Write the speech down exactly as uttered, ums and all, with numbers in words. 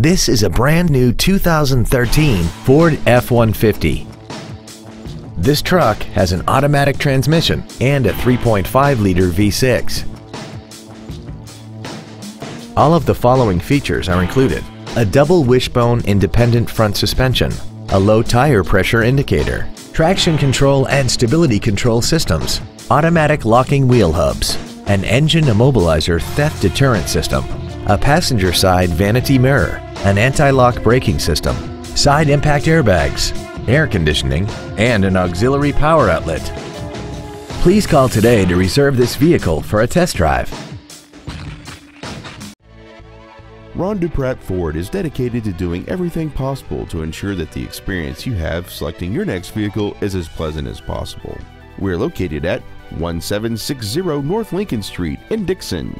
This is a brand new two thousand thirteen Ford F one fifty. This truck has an automatic transmission and a three point five liter V six. All of the following features are included: a double wishbone independent front suspension, a low tire pressure indicator, traction control and stability control systems, automatic locking wheel hubs, an engine immobilizer theft deterrent system, a passenger side vanity mirror, an anti-lock braking system, side impact airbags, air conditioning, and an auxiliary power outlet. Please call today to reserve this vehicle for a test drive. Ron DuPratt Ford is dedicated to doing everything possible to ensure that the experience you have selecting your next vehicle is as pleasant as possible. We're located at seventeen sixty North Lincoln Street in Dixon.